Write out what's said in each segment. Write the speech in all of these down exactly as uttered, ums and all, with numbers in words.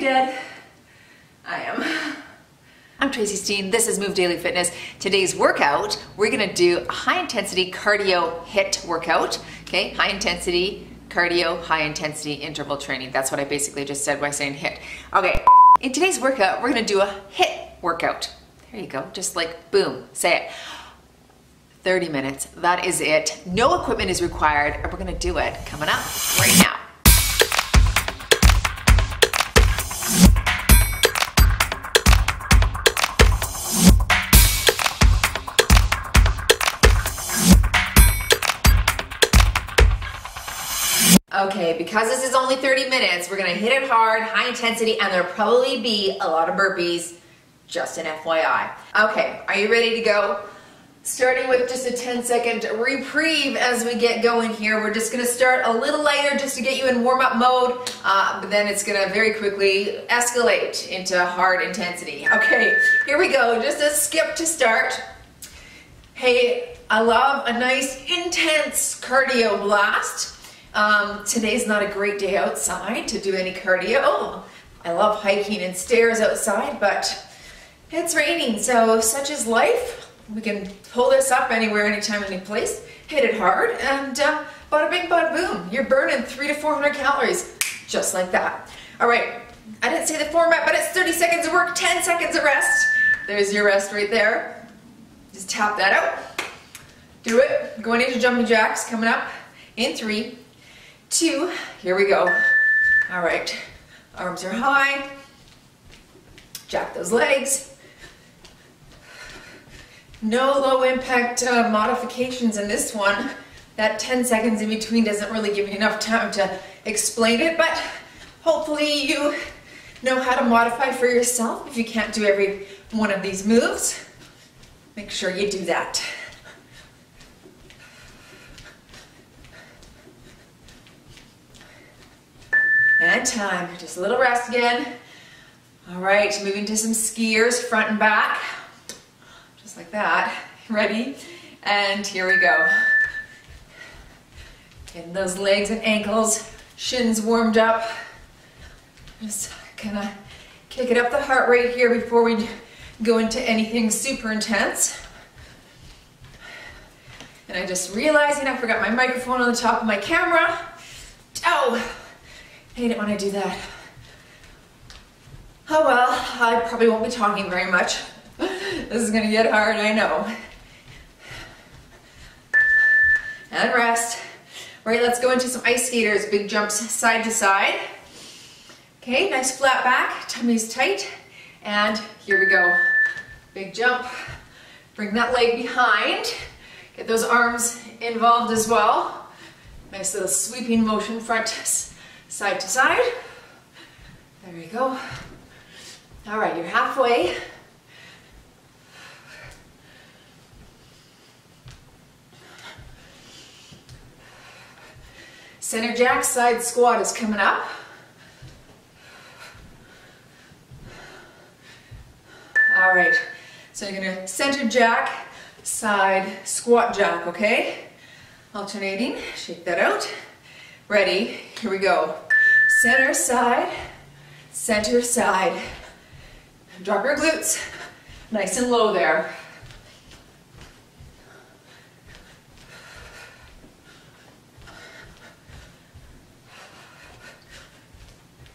dead. I am. I'm Tracy Steen, this is Move Daily Fitness. Today's workout, we're gonna do a high intensity cardio HIIT workout. Okay, high intensity cardio, high intensity interval training. That's what I basically just said by saying HIIT. Okay, in today's workout, we're gonna do a HIIT workout. There you go, just like boom, say it. thirty minutes, that is it. No equipment is required, and we're gonna do it coming up right now. Okay, because this is only thirty minutes, we're gonna hit it hard, high intensity, and there'll probably be a lot of burpees, just an F Y I. Okay, are you ready to go? Starting with just a ten second reprieve as we get going here. We're just gonna start a little lighter just to get you in warm up mode, uh, but then it's gonna very quickly escalate into hard intensity. Okay, here we go, just a skip to start. Hey, I love a nice intense cardio blast. Um, today's not a great day outside to do any cardio. I love hiking and stairs outside, but it's raining, so such is life. We can pull this up anywhere, anytime, any place, hit it hard, and uh, bada bing, bada boom. You're burning three to four hundred calories, just like that. All right, I didn't say the format, but it's thirty seconds of work, ten seconds of rest. There's your rest right there. Just tap that out. Do it. Going into jumping jacks, coming up in three, two, here we go. All right, arms are high. Jack those legs. No low impact uh, modifications in this one. That ten seconds in between doesn't really give you enough time to explain it, but hopefully you know how to modify for yourself. If you can't do every one of these moves, make sure you do that. And time, just a little rest again. All right, moving to some skiers, front and back. Just like that. Ready? And here we go. Getting those legs and ankles, shins warmed up. Just kind of kick it up the heart rate here before we go into anything super intense. And I just realizing I forgot my microphone on the top of my camera. Oh, I hate it when I do that. Oh well, I probably won't be talking very much. This is gonna get hard, I know. And rest. All right, let's go into some ice skaters. Big jumps side to side. Okay, nice flat back, tummy's tight. And here we go. Big jump. Bring that leg behind. Get those arms involved as well. Nice little sweeping motion, front side to side. There we go. All right, you're halfway. Center jack side squat is coming up. All right, so you're gonna center jack, side squat jack, okay? Alternating, shake that out. Ready, here we go. Center side, center side. Drop your glutes, nice and low there.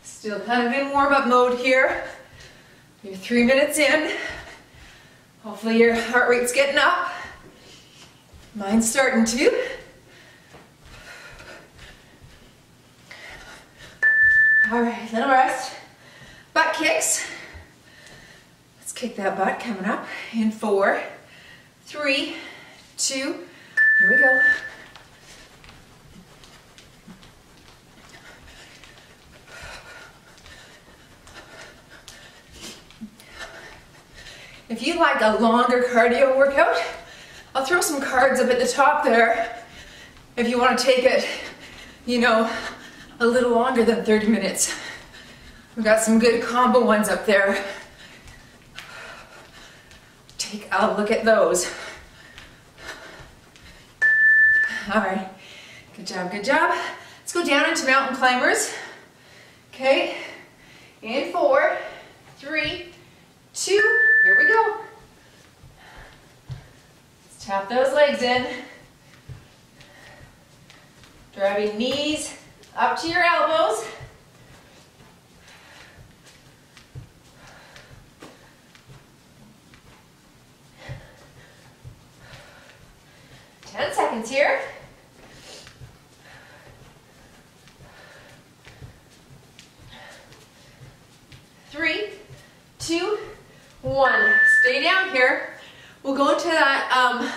Still kind of in warm-up mode here. You're three minutes in. Hopefully your heart rate's getting up. Mine's starting to. All right, little rest. Butt kicks. Let's kick that butt coming up in four, three, two, here we go. If you like a longer cardio workout, I'll throw some cards up at the top there if you want to take it, you know, a little longer than thirty minutes. We've got some good combo ones up there. Take a look at those. All right, good job, good job. Let's go down into mountain climbers. Okay, In four, three, two, here we go. Let's tap those legs in. Driving knees up to your elbows. ten seconds here. Three, two, one. Stay down here. We'll go into that um,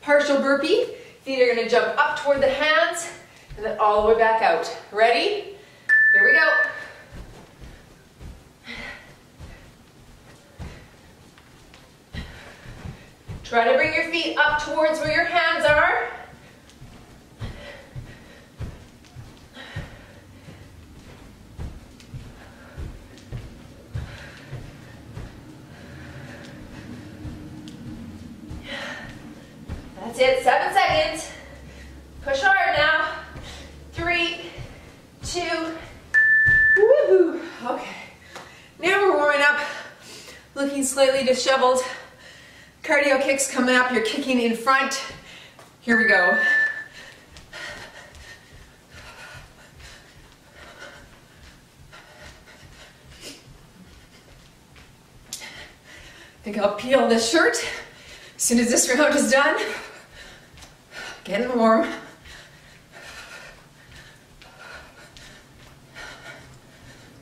partial burpee. Feet are gonna jump up toward the hands and then all the way back out. Ready? Here we go. Try to bring your feet up towards where your hands are. That's it, seven seconds. Push hard now. Three, two, woohoo. Okay, now we're warming up, looking slightly disheveled. Cardio kicks coming up, you're kicking in front. Here we go. I think I'll peel this shirt as soon as this round is done. Getting warm.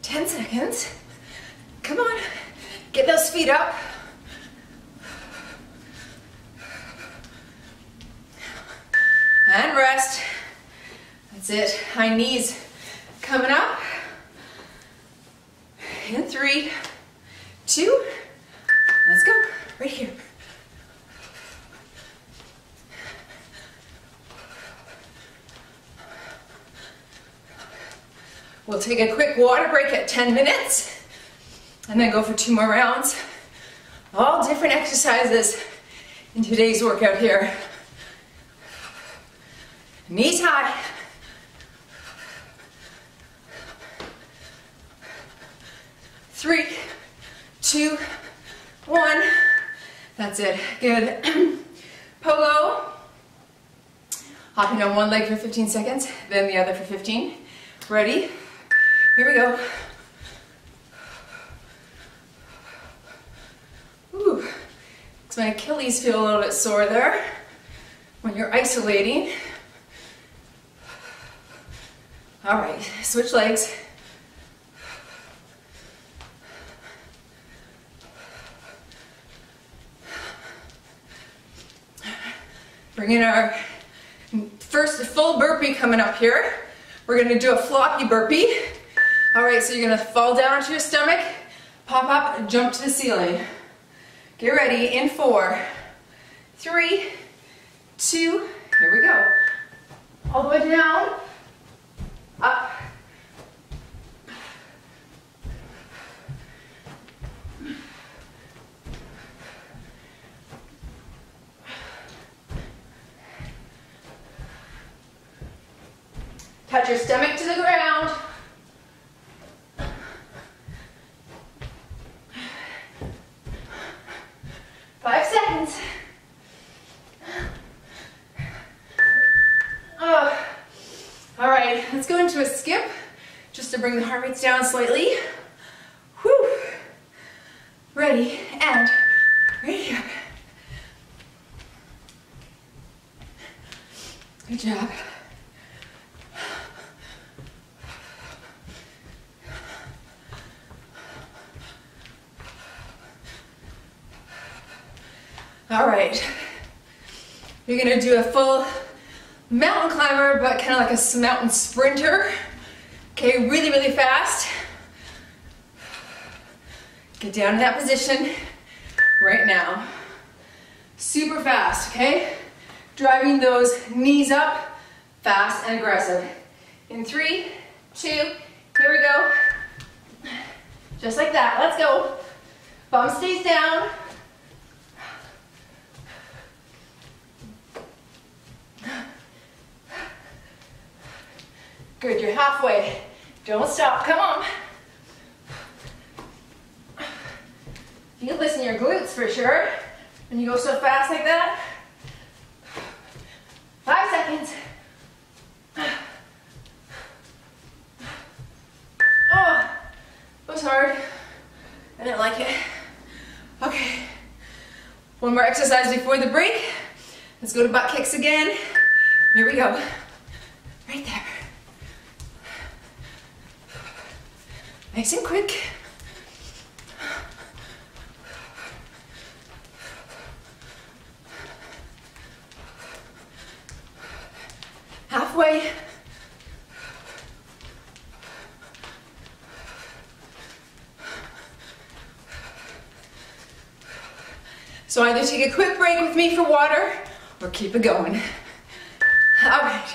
ten seconds. Come on, get those feet up. And rest. That's it. High knees coming up. In three, two, let's go. Right here. We'll take a quick water break at ten minutes and then go for two more rounds. All different exercises in today's workout here. Knees high. Three, two, one. That's it. Good. Pogo. Hopping on one leg for fifteen seconds, then the other for fifteen. Ready? Here we go. Ooh. Makes my Achilles feel a little bit sore there when you're isolating. All right, switch legs. Bring in our first full burpee coming up here. We're gonna do a floppy burpee. All right, so you're gonna fall down onto your stomach, pop up, and jump to the ceiling. Get ready in four, three, two, here we go. All the way down. Up. Touch your stomach to the ground. Five seconds. Oh. All right, let's go into a skip, just to bring the heart rates down slightly. Whew. Ready, and right here. Good job. All right, you're gonna do a full mountain climber, but kind of like a mountain sprinter. Okay, really, really fast. Get down to that position right now. Super fast, okay? Driving those knees up, fast and aggressive. In three, two, here we go. Just like that, let's go. Bum stays down. Good, you're halfway. Don't stop, come on. Feel this in your glutes for sure. When you go so fast like that. Five seconds. Oh, that was hard. I didn't like it. Okay. One more exercise before the break. Let's go to butt kicks again. Here we go. Right there. Nice and quick. Halfway. So either take a quick break with me for water or keep it going. All right.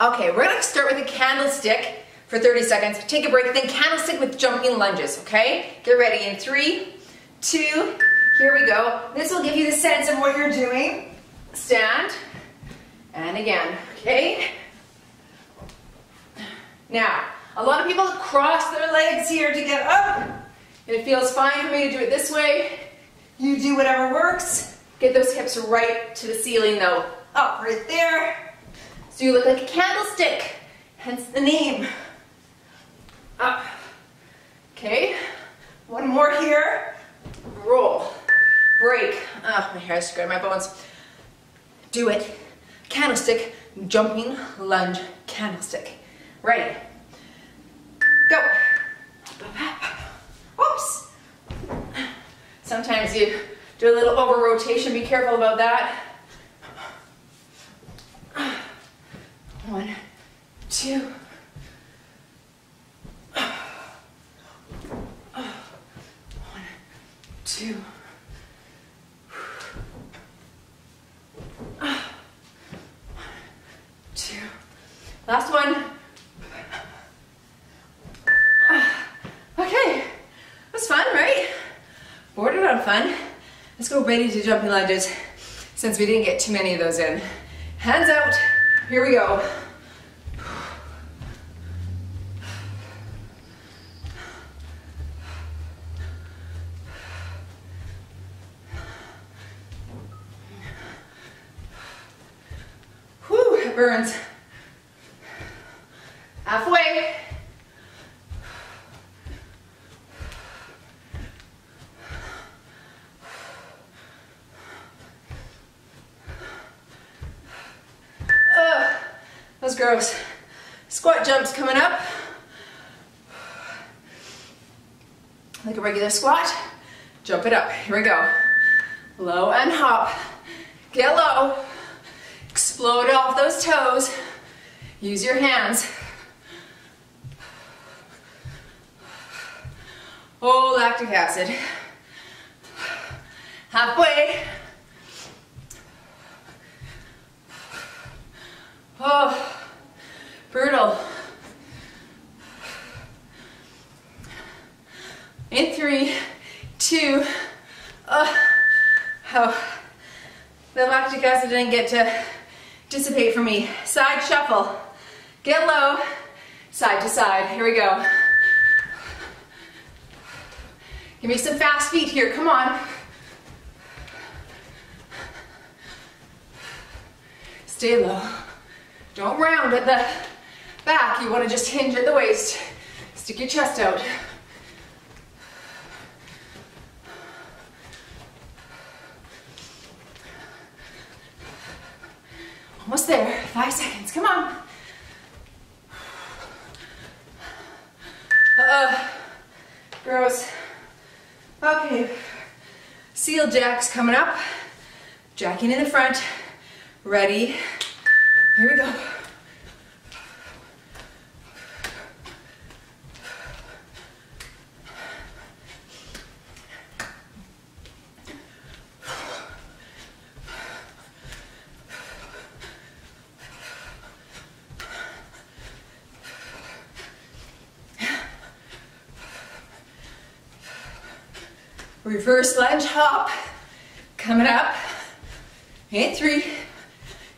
Okay, we're gonna start with a candlestick for thirty seconds. Take a break, then candlestick with jumping lunges, okay? Get ready in three, two, here we go. This will give you the sense of what you're doing. Stand, and again, okay? Now, a lot of people cross their legs here to get up. It feels fine for me to do it this way. You do whatever works. Get those hips right to the ceiling though. Up right there. So you look like a candlestick, hence the name. Up. Okay. One more here. Roll. Break. Ah, oh, my hair's screwing my bones. Do it. Candlestick, jumping, lunge, candlestick. Ready. Go. Whoops. Sometimes you do a little over rotation. Be careful about that. One, two. One, two. One, two. Last one. Fun. Let's go ready to jumping lunges since we didn't get too many of those in. Hands out. Here we go. Whew, it burns. Halfway. Gross. Squat jumps coming up. Like a regular squat. Jump it up. Here we go. Low and hop. Get low. Explode off those toes. Use your hands. Oh, lactic acid. Halfway. Oh. Brutal. In three, two, oh, oh. The lactic acid didn't get to dissipate for me. Side shuffle. Get low, side to side. Here we go. Give me some fast feet here. Come on. Stay low. Don't round at the back, you want to just hinge at the waist. Stick your chest out. Almost there, five seconds, come on. Uh-oh, gross. Okay, seal jacks coming up. Jacking in the front, ready. Here we go. Reverse lunge hop, coming up, in three,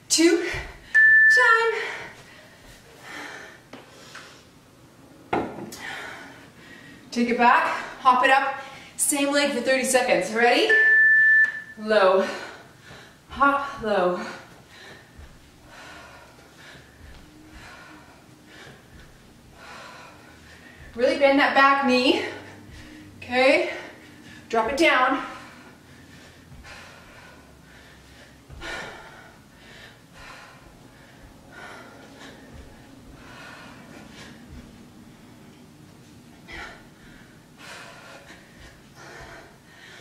two, time. Take it back, hop it up, same leg for thirty seconds. Ready? Low, hop, low. Really bend that back knee, okay? Drop it down.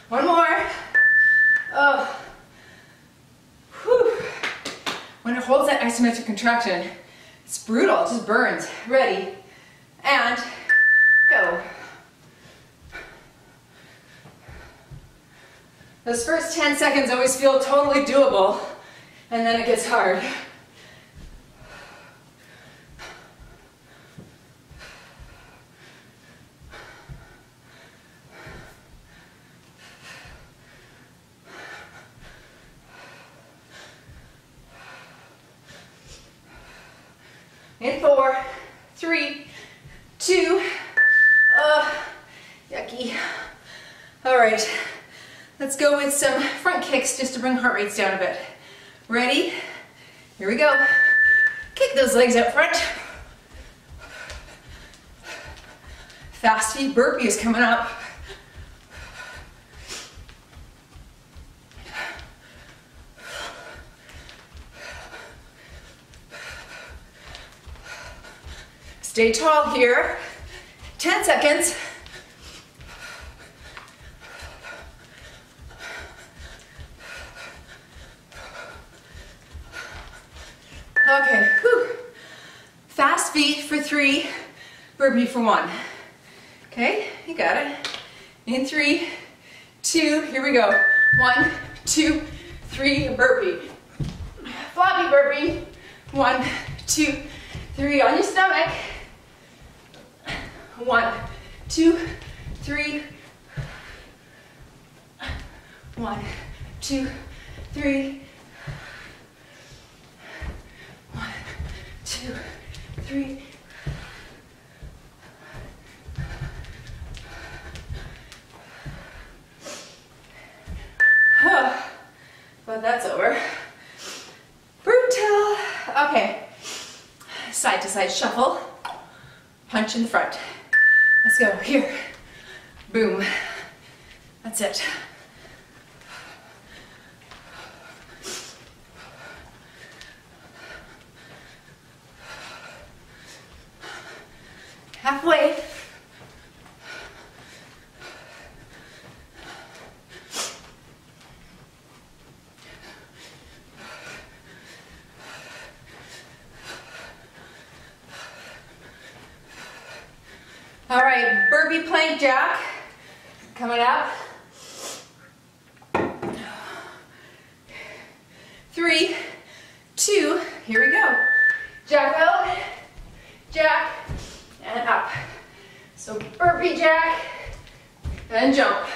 One more. Oh. Whew. When it holds that isometric contraction, it's brutal, it just burns. Ready, and go. Those first ten seconds always feel totally doable, and then it gets hard. In four, three, two, uh, yucky. All right, let's go with some front kicks just to bring heart rates down a bit. Ready? Here we go. Kick those legs up front. Fast feet burpee is coming up. Stay tall here, ten seconds. Okay, whew. Fast feet for three, burpee for one. Okay, you got it. In three, two, here we go. One, two, three, burpee. Floppy burpee. One, two, three, on your stomach. One, two, three. One, two, three. One, two, three. Huh. But that's over. Brutal. Okay. Side to side shuffle. Punch in the front. Let's go, here, boom, that's it. Halfway. All right, burpee plank jack, coming up. Three, two, here we go. Jack out, jack, and up. So burpee jack, and jump.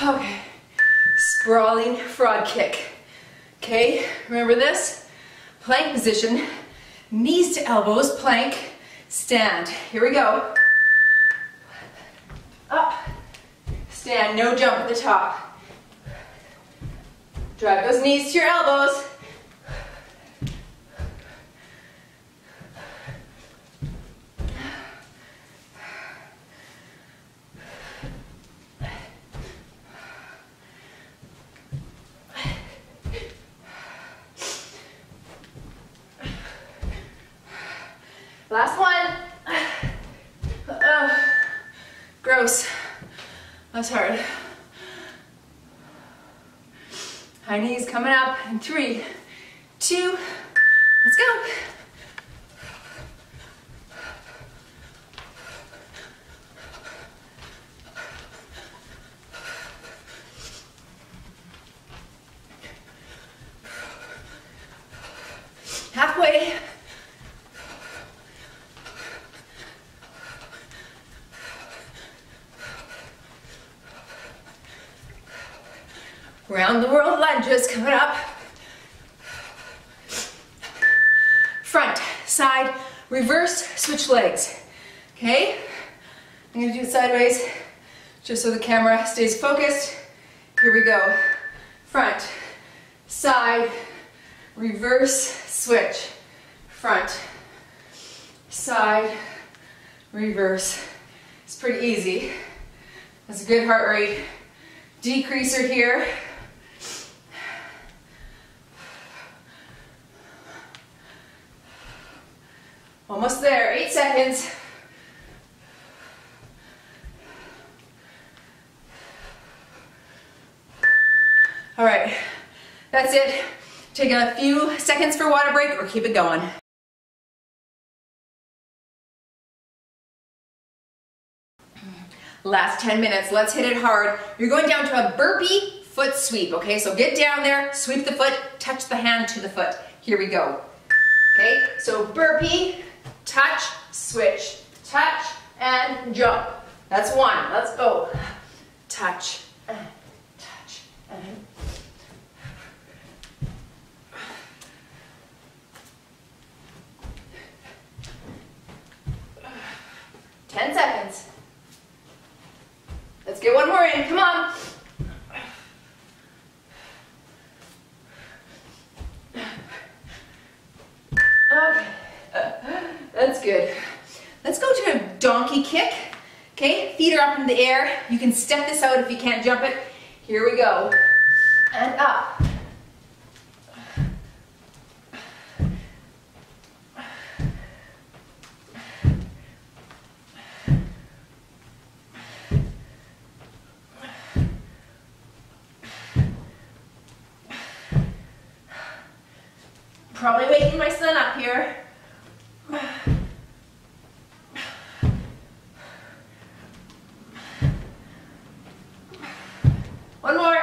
Okay, sprawling frog kick. Okay, remember this? Plank position, knees to elbows, plank, stand. Here we go. Up, stand, no jump at the top. Drive those knees to your elbows. Last one. Oh, gross. That's hard. High knees coming up in three, two, let's go. Halfway. Round the world lunges coming up. Front, side, reverse, switch legs. Okay? I'm gonna do it sideways just so the camera stays focused. Here we go. Front, side, reverse, switch. Front, side, reverse. It's pretty easy. That's a good heart rate decreaser here. Almost there, eight seconds. All right, that's it. Take a few seconds for water break or keep it going. Last ten minutes, let's hit it hard. You're going down to a burpee foot sweep, okay? So get down there, sweep the foot, touch the hand to the foot. Here we go. Okay, so burpee, touch, switch, touch, and jump. That's one, let's go. Touch, and touch, and ten seconds. Let's get one more in, come on. Okay, uh, that's good. Let's go to a donkey kick, okay? Feet are up in the air. You can step this out if you can't jump it. Here we go, and up. Probably waking my son up here. One more.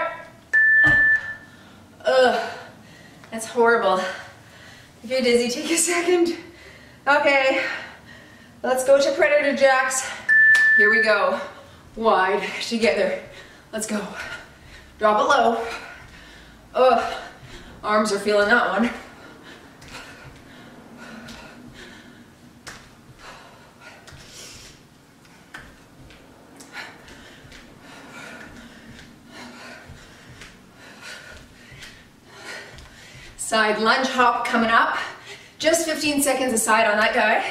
Ugh, that's horrible. If you're dizzy, take a second. Okay, let's go to Predator Jacks. Here we go. Wide, together. Let's go. Drop it low. Ugh, arms are feeling that one. Side lunge hop coming up. Just fifteen seconds aside on that guy.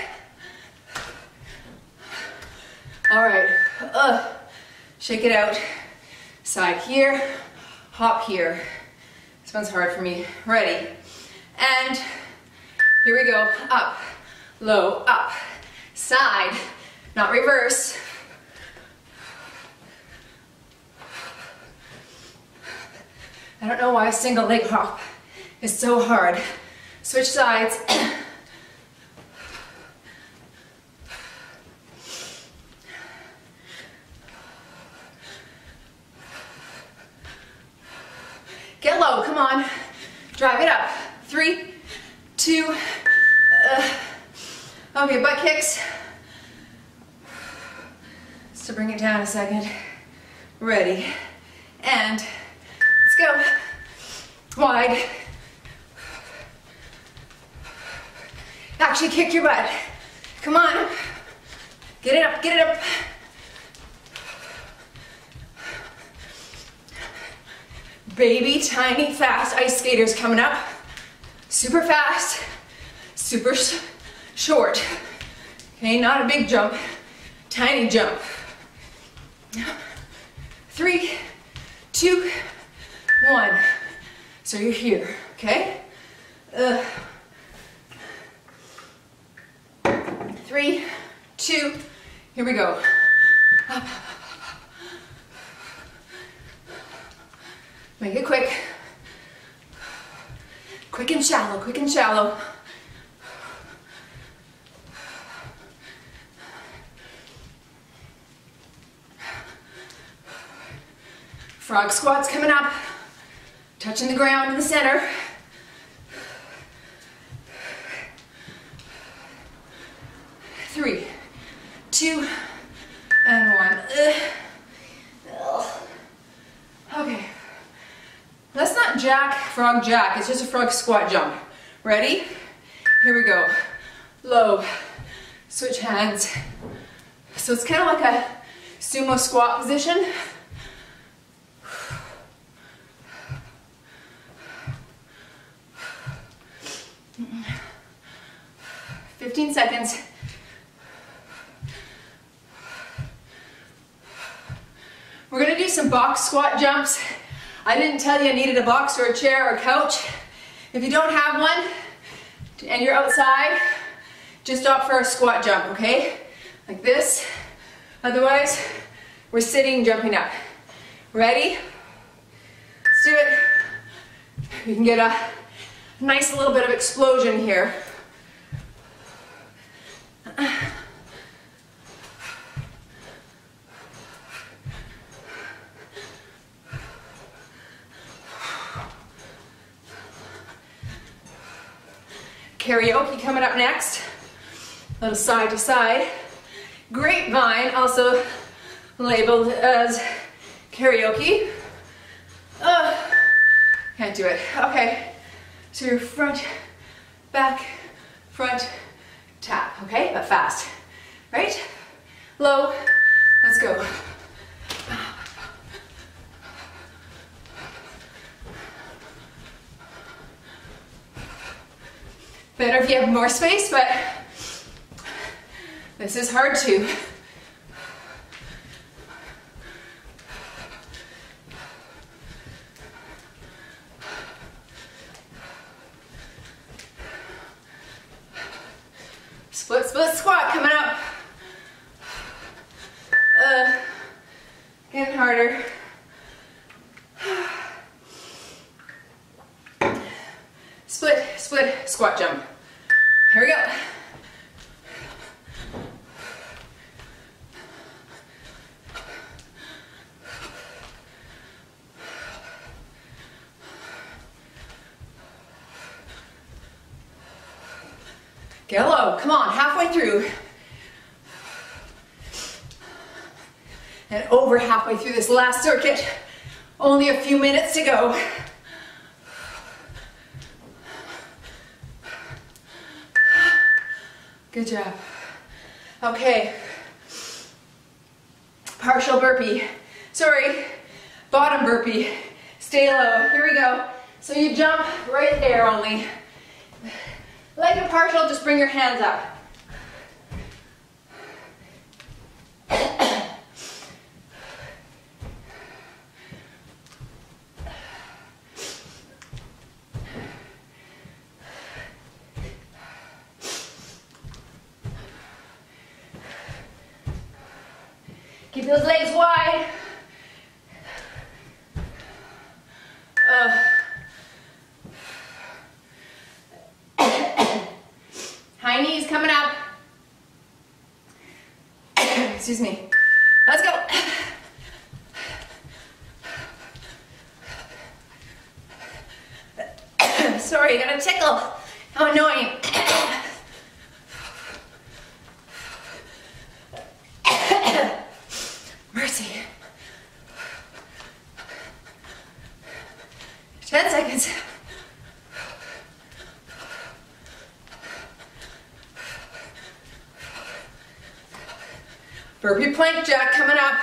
All right, ugh. Shake it out. Side here, hop here. This one's hard for me. Ready, and here we go. Up, low, up, side, not reverse. I don't know why a single leg hop. It's so hard. Switch sides. Get low, come on. Drive it up. Three, two, uh. Okay, butt kicks. Just to bring it down a second. Ready, and let's go. Wide. Actually kick your butt. Come on. Get it up, get it up. Baby, tiny, fast ice skaters coming up. Super fast, super sh short. Okay, not a big jump, tiny jump. Three, two, one. So you're here, okay? Ugh. Three, two, here we go. Up. Make it quick. Quick and shallow, quick and shallow. Frog squats coming up. Touching the ground in the center. Three, two, and one. Ugh. Okay, jack, frog jack. It's just a frog squat jump. Ready? Here we go. Low, switch hands. So it's kind of like a sumo squat position. fifteen seconds. We're gonna do some box squat jumps. I didn't tell you I needed a box or a chair or a couch. If you don't have one and you're outside, just opt for a squat jump, okay? Like this. Otherwise, we're sitting, jumping up. Ready? Let's do it. You can get a nice little bit of explosion here. Karaoke coming up next. A little side to side. Grapevine, also labeled as karaoke. Oh, can't do it. Okay, so your front, back, front, tap. Okay, but fast. Right? Low. Let's go. Better if you have more space, but this is hard to. Split, split, squat coming up. Uh, getting harder. Split, split, squat jump. Here we go. Get low, come on, halfway through. And over halfway through this last circuit. Only a few minutes to go. Good job. Okay. Partial burpee. Sorry, bottom burpee. Stay low, here we go. So you jump right there only. Like a partial, just bring your hands up. Keep those legs wide. Excuse me. Let's go. Sorry, I got a tickle. How annoying. Mercy. Ten seconds. Burpee plank jack coming up.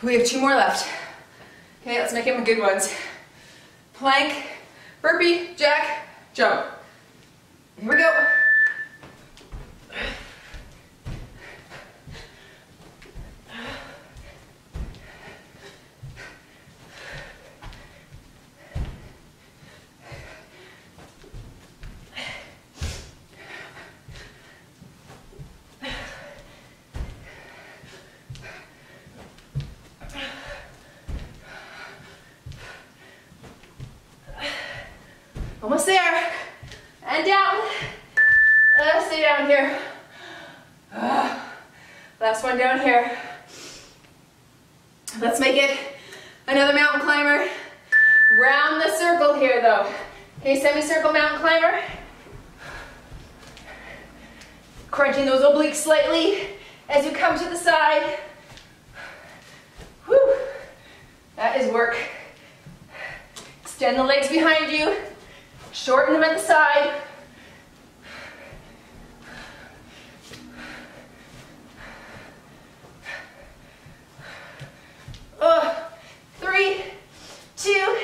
We have two more left. Okay, let's make them good ones. Plank, burpee, jack, jump. Here we go. Almost there, and down, uh, stay down here, uh, last one down here. Let's make it another mountain climber, round the circle here though. Okay, semicircle mountain climber, crunching those obliques slightly as you come to the side. Whew, that is work. Extend the legs behind you. Shorten them at the side. Oh, three, two.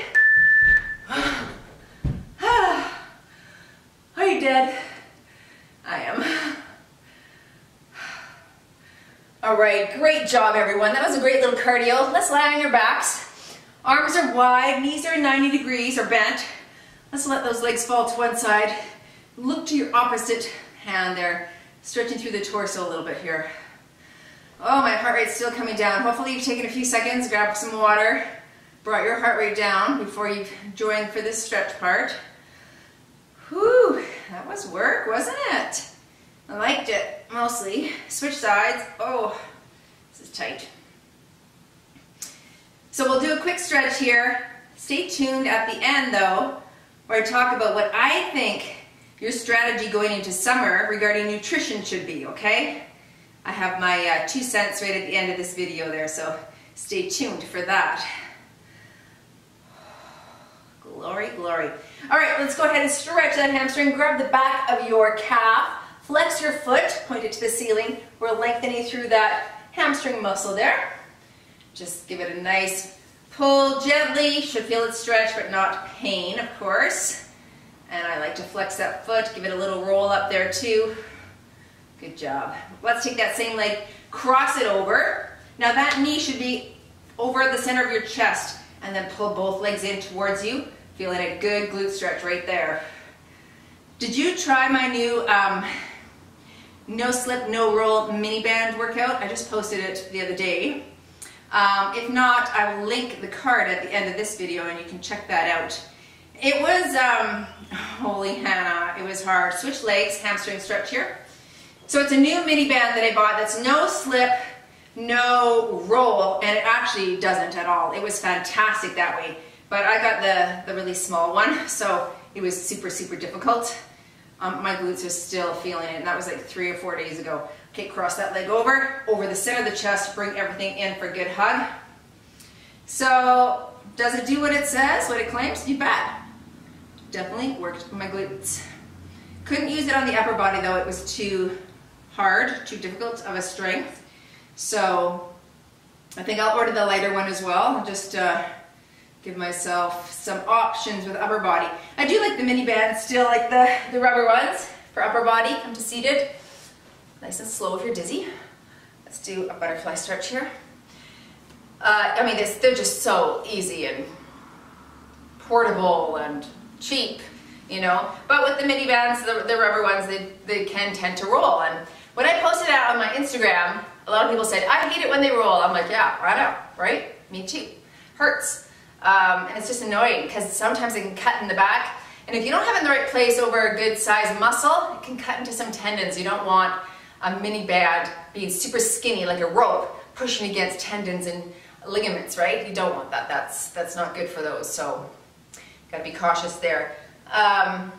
Are you dead? I am. All right, great job, everyone. That was a great little cardio. Let's lie on your backs. Arms are wide, knees are ninety degrees or bent. Let's let those legs fall to one side. Look to your opposite hand there, stretching through the torso a little bit here. Oh, my heart rate's still coming down. Hopefully you've taken a few seconds, grabbed some water, brought your heart rate down before you've joined for this stretch part. Whew, that was work, wasn't it? I liked it, mostly. Switch sides. Oh, this is tight. So we'll do a quick stretch here. Stay tuned at the end, though, where I talk about what I think your strategy going into summer regarding nutrition should be, okay? I have my uh, two cents right at the end of this video there, so stay tuned for that. Glory, glory. All right, let's go ahead and stretch that hamstring. Grab the back of your calf. Flex your foot, point it to the ceiling. We're lengthening through that hamstring muscle there. Just give it a nice pull gently. Should feel it stretch, but not pain, of course. And I like to flex that foot, give it a little roll up there too. Good job. Let's take that same leg, cross it over. Now that knee should be over at the center of your chest, and then pull both legs in towards you. Feeling a good glute stretch right there. Did you try my new um, no slip, no roll mini band workout? I just posted it the other day. Um, if not, I will link the card at the end of this video and you can check that out. It was, um, holy Hannah, it was hard. Switch legs, hamstring stretch here. So it's a new mini band that I bought that's no slip, no roll, and it actually doesn't at all. It was fantastic that way, but I got the, the really small one, so it was super, super difficult. Um, my glutes are still feeling it, and that was like three or four days ago. Okay, cross that leg over, over the center of the chest, bring everything in for a good hug. So, does it do what it says, what it claims? You bet. Definitely worked my glutes. Couldn't use it on the upper body though, it was too hard, too difficult of a strength. So, I think I'll order the lighter one as well, just uh, give myself some options with upper body. I do like the mini bands, still like the, the rubber ones for upper body. Come to seated. Nice and slow if you're dizzy. Let's do a butterfly stretch here. Uh, I mean, this, they're just so easy and portable and cheap, you know. But with the mini bands, the, the rubber ones, they, they can tend to roll. And when I posted out on my Instagram, a lot of people said, I hate it when they roll. I'm like, yeah, right out, right? Me too. Hurts. Um, and it's just annoying because sometimes it can cut in the back, and if you don't have it in the right place over a good size muscle, it can cut into some tendons. You don't want a mini band being super skinny like a rope pushing against tendons and ligaments, right? You don't want that. That's that's not good for those, so gotta be cautious there. Um,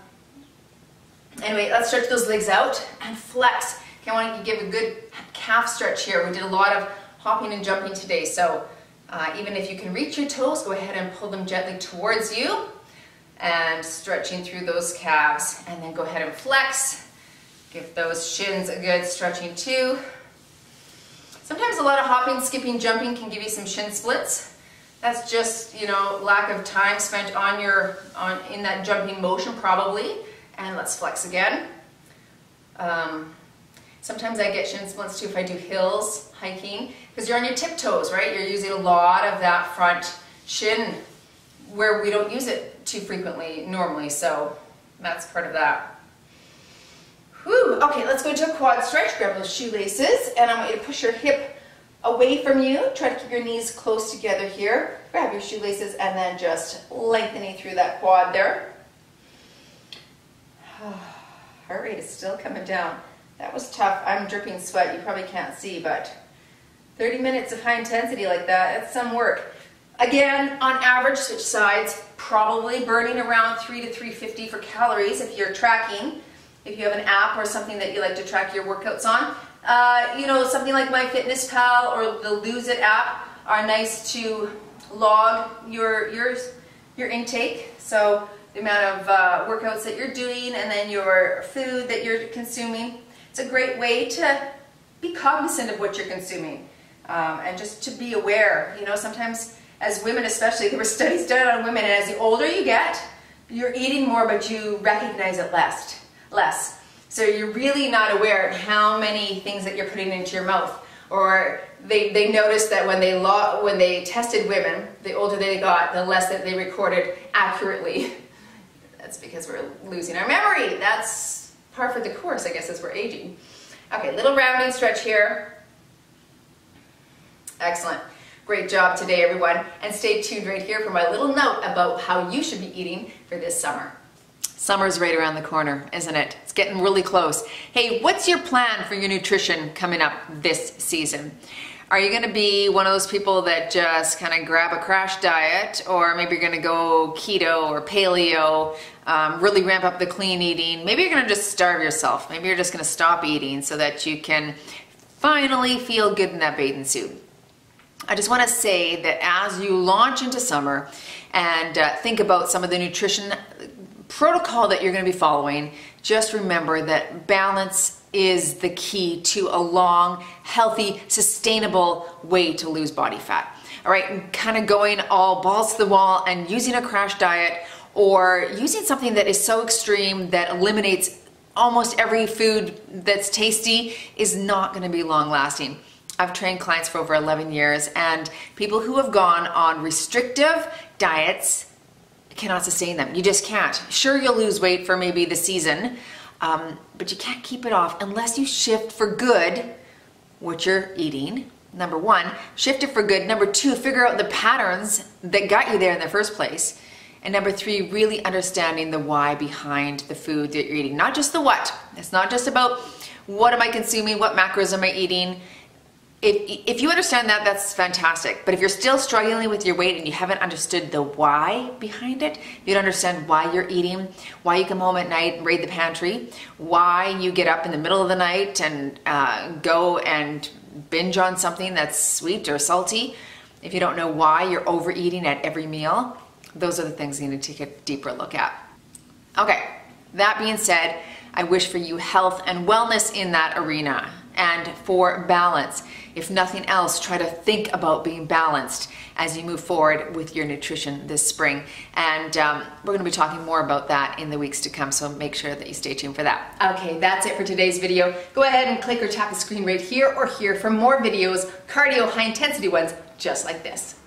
anyway, let's stretch those legs out and flex. Okay, I want you to give a good calf stretch here. We did a lot of hopping and jumping today, so Uh, even if you can reach your toes, go ahead and pull them gently towards you and stretching through those calves, and then go ahead and flex. Give those shins a good stretching too. Sometimes a lot of hopping, skipping, jumping can give you some shin splits. That's just, you know, lack of time spent on your on in that jumping motion probably. And let's flex again. Um, Sometimes I get shin splints too if I do hills, hiking, because you're on your tiptoes, right? You're using a lot of that front shin where we don't use it too frequently normally, so that's part of that. Whew. Okay, let's go to a quad stretch. Grab those shoelaces, and I want you to push your hip away from you. Try to keep your knees close together here. Grab your shoelaces, and then just lengthening through that quad there. Heart rate is still coming down. That was tough. I'm dripping sweat. You probably can't see, but thirty minutes of high intensity like that, that's some work. Again, on average, switch sides, probably burning around three to three fifty for calories if you're tracking. If you have an app or something that you like to track your workouts on, uh, you know, something like MyFitnessPal or the Lose It app are nice to log your, your, your intake, so the amount of uh, workouts that you're doing and then your food that you're consuming. It's a great way to be cognizant of what you're consuming um, and just to be aware. You know, sometimes as women especially, there were studies done on women, and as the older you get, you're eating more but you recognize it less. less. So you're really not aware of how many things that you're putting into your mouth. Or they, they noticed that when they, lo when they tested women, the older they got, the less that they recorded accurately. That's because we're losing our memory. That's par for the course, I guess, as we're aging. Okay, little rounding stretch here. Excellent. Great job today, everyone. And stay tuned right here for my little note about how you should be eating for this summer. Summer's right around the corner, isn't it? It's getting really close. Hey, what's your plan for your nutrition coming up this season? Are you gonna be one of those people that just kind of grab a crash diet, or maybe you're gonna go keto or paleo, um, really ramp up the clean eating? Maybe you're gonna just starve yourself. Maybe you're just gonna stop eating so that you can finally feel good in that bathing suit. I just wanna say that as you launch into summer and uh, think about some of the nutrition protocol that you're going to be following, just remember that balance is the key to a long, healthy, sustainable way to lose body fat. All right, and kind of going all balls to the wall and using a crash diet or using something that is so extreme that eliminates almost every food that's tasty is not going to be long lasting. I've trained clients for over eleven years, and people who have gone on restrictive diets cannot sustain them. You just can't. Sure, you'll lose weight for maybe the season, um, but you can't keep it off unless you shift for good what you're eating. Number one, shift it for good. Number two, figure out the patterns that got you there in the first place. And number three, really understanding the why behind the food that you're eating, not just the what. It's not just about what am I consuming, what macros am I eating. If, if you understand that, that's fantastic. But if you're still struggling with your weight and you haven't understood the why behind it, you don't understand why you're eating, why you come home at night and raid the pantry, why you get up in the middle of the night and uh, go and binge on something that's sweet or salty, if you don't know why you're overeating at every meal, those are the things you need to take a deeper look at. Okay, that being said, I wish for you health and wellness in that arena. And for balance, if nothing else, try to think about being balanced as you move forward with your nutrition this spring. And um, we're going to be talking more about that in the weeks to come, so make sure that you stay tuned for that. Okay, that's it for today's video. Go ahead and click or tap the screen right here or here for more videos, cardio high intensity ones just like this.